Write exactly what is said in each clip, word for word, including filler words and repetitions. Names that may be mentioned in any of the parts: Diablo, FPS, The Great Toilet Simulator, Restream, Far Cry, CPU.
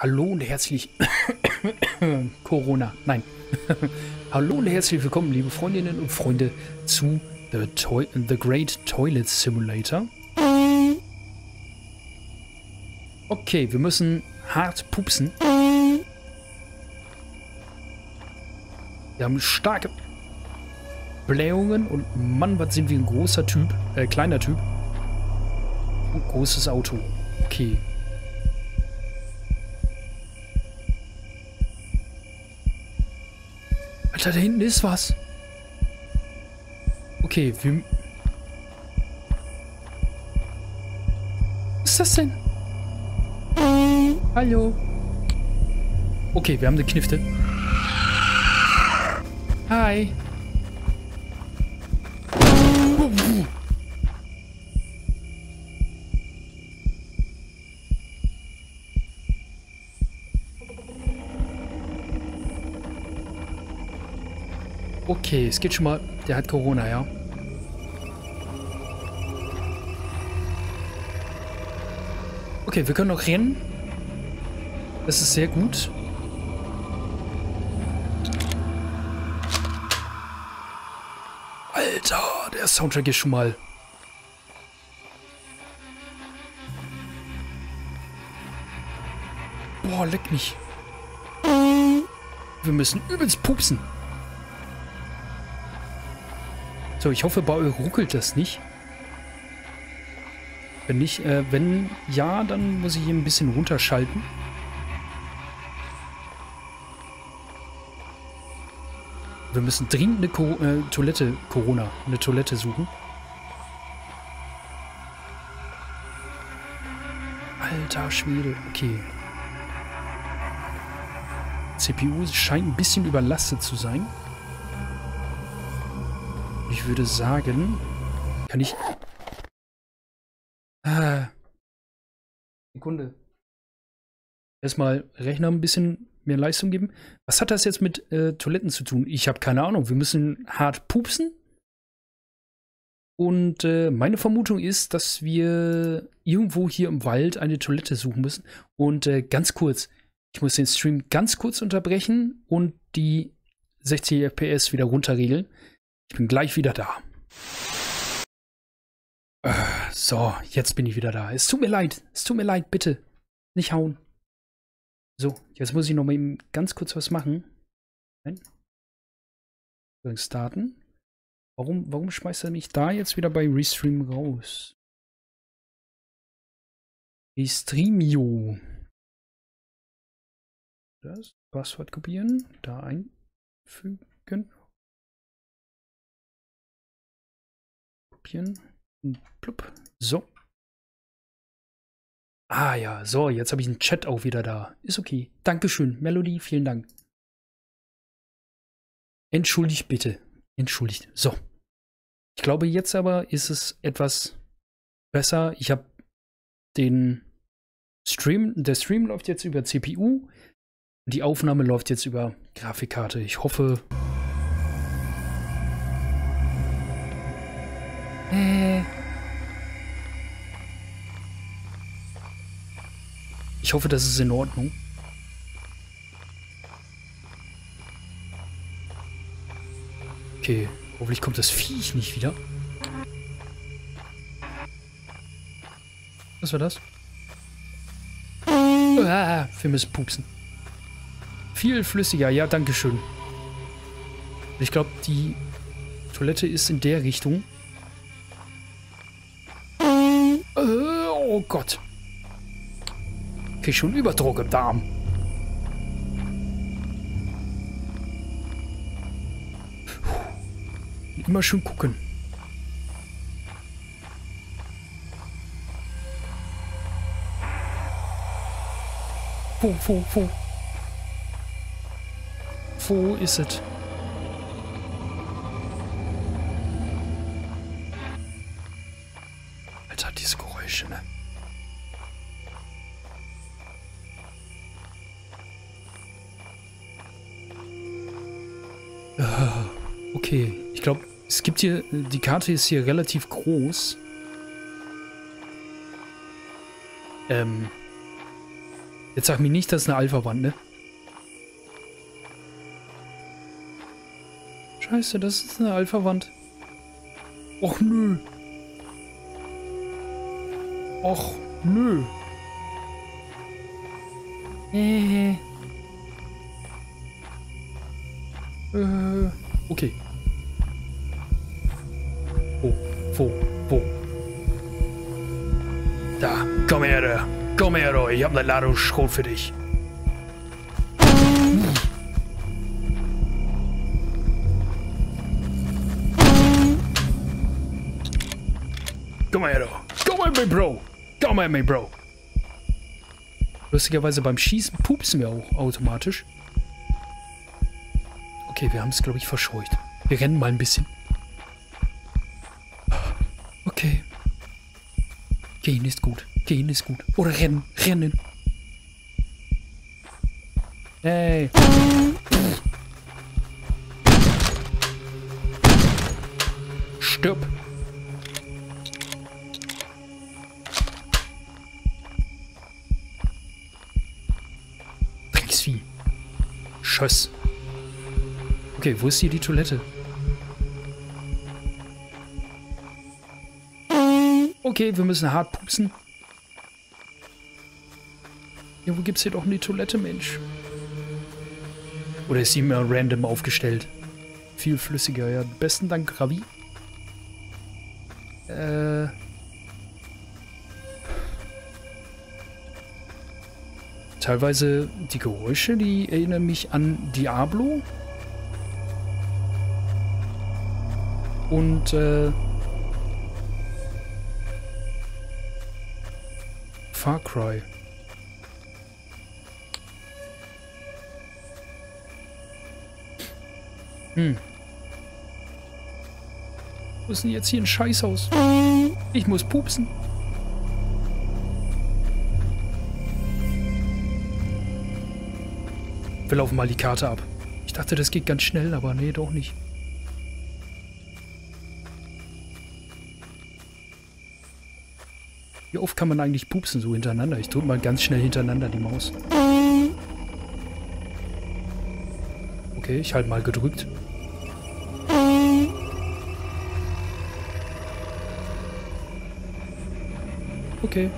Hallo und herzlich Corona, nein. Hallo und herzlich willkommen, liebe Freundinnen und Freunde, zu The, Toi The Great Toilet Simulator. Okay, wir müssen hart pupsen. Wir haben starke Blähungen und Mann, was sind wir ein großer Typ, äh, kleiner Typ. Und großes Auto. Okay. Alter, da hinten ist was. Okay, wir... Was ist das denn? Hallo. Okay, wir haben den Knifte. Hi. Okay, es geht schon mal. Der hat Corona, ja. Okay, wir können noch rennen. Das ist sehr gut. Alter, der Soundtrack ist schon mal. Boah, leck mich. Wir müssen übelst pupsen. So, ich hoffe, bei euch ruckelt das nicht. Wenn nicht, äh, wenn ja, dann muss ich hier ein bisschen runterschalten. Wir müssen dringend eine Co äh, Toilette, Corona, eine Toilette suchen. Alter Schwede, okay. C P U scheint ein bisschen überlastet zu sein. Ich würde sagen, kann ich... Ah. Sekunde. Erstmal Rechner ein bisschen mehr Leistung geben. Was hat das jetzt mit äh, Toiletten zu tun? Ich habe keine Ahnung. Wir müssen hart pupsen. Und äh, meine Vermutung ist, dass wir irgendwo hier im Wald eine Toilette suchen müssen. Und äh, ganz kurz, ich muss den Stream ganz kurz unterbrechen und die sechzig F P S wieder runterregeln. Ich bin gleich wieder da. Äh, so, jetzt bin ich wieder da. Es tut mir leid. Es tut mir leid, bitte. Nicht hauen. So, jetzt muss ich noch mal eben ganz kurz was machen. Nein. Starten. Warum, warum schmeißt er mich da jetzt wieder bei Restream raus? Restream punkt i o. Das Passwort kopieren. Da einfügen. Plupp. So. Ah ja, so, jetzt habe ich einen Chat auch wieder da. Ist okay. Dankeschön, Melody, vielen Dank. Entschuldigt bitte. Entschuldigt. So. Ich glaube, jetzt aber ist es etwas besser. Ich habe den Stream, der Stream läuft jetzt über C P U. Die Aufnahme läuft jetzt über Grafikkarte. Ich hoffe... Ich hoffe, das ist in Ordnung. Okay, hoffentlich kommt das Viech nicht wieder. Was war das? Ah, wir müssen pupsen. Viel flüssiger, ja, dankeschön. Ich glaube, die Toilette ist in der Richtung. Oh Gott. Krieg schon Überdruck im Darm. Puh. Immer schön gucken. Wo, wo, wo? Wo ist es? Alter, diese Geräusche, ne? Okay, ich glaube, es gibt hier, die Karte ist hier relativ groß. Ähm, Jetzt sag mir nicht, das ist eine Alpha-Wand, ne? Scheiße, das ist eine Alpha-Wand. Och nö. Och nö. Äh. Äh. Okay. Wo, wo, wo? Da, komm her, da. Komm her, da. Ich hab eine Ladung Schrot für dich. Komm her, da. Komm her, mein Bro. Komm her, mein Bro. Lustigerweise beim Schießen pupsen wir auch automatisch. Okay, wir haben es, glaube ich, verscheucht. Wir rennen mal ein bisschen. Okay. Gehen ist gut. Gehen ist gut. Oder rennen. Rennen. Hey. Stirb. Drecksvieh. Scheiß. Okay, wo ist hier die Toilette? Okay, wir müssen hart pupsen. Ja, wo gibt's hier doch eine Toilette, Mensch? Oder ist sie immer random aufgestellt? Viel flüssiger, ja. Besten Dank, Ravi. Äh. Teilweise die Geräusche, die erinnern mich an Diablo. Und äh, Far Cry. Hm. Wo ist denn jetzt hier ein Scheißhaus? Ich muss pupsen. Wir laufen mal die Karte ab. Ich dachte, das geht ganz schnell, aber nee, doch nicht. Wie oft kann man eigentlich pupsen, so hintereinander? Ich drücke mal ganz schnell hintereinander die Maus. Okay, ich halte mal gedrückt. Okay.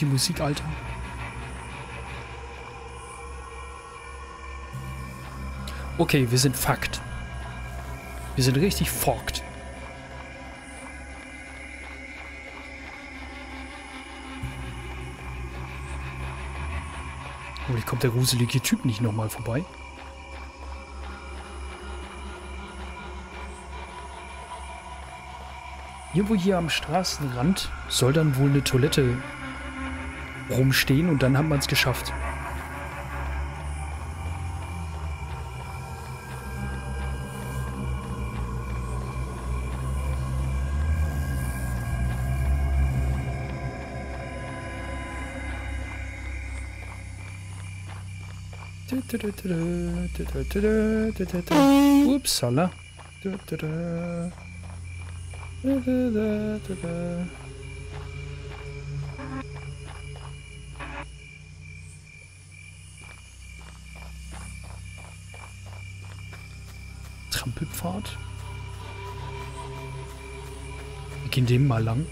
Die Musik, Alter. Okay, wir sind fucked. Wir sind richtig fucked. Hoffentlich kommt der gruselige Typ nicht nochmal vorbei. Irgendwo hier am Straßenrand soll dann wohl eine Toilette rumstehen und dann haben wir es geschafft. Upsala. Trampelpfad. Wir gehen dem mal lang.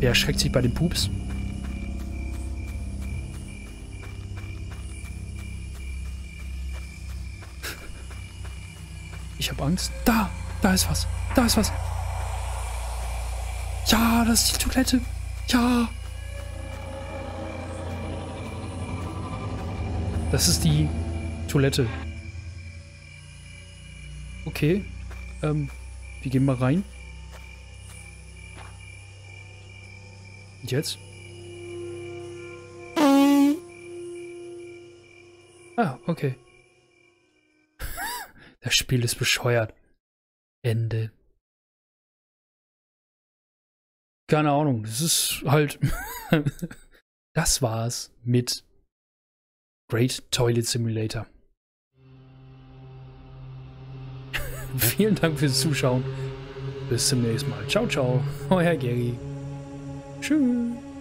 Er erschreckt sich bei dem Pups. Ich habe Angst. Da! Da ist was! Da ist was! Ja, das ist die Toilette! Ja! Das ist die Toilette. Okay. Ähm, wir gehen mal rein. Und jetzt? Ah, okay. Das Spiel ist bescheuert. Ende. keine Ahnung, das ist halt, das war's mit Great Toilet Simulator. Vielen Dank fürs Zuschauen. Bis zum nächsten Mal. Ciao, ciao. Euer Gary. Tschüss.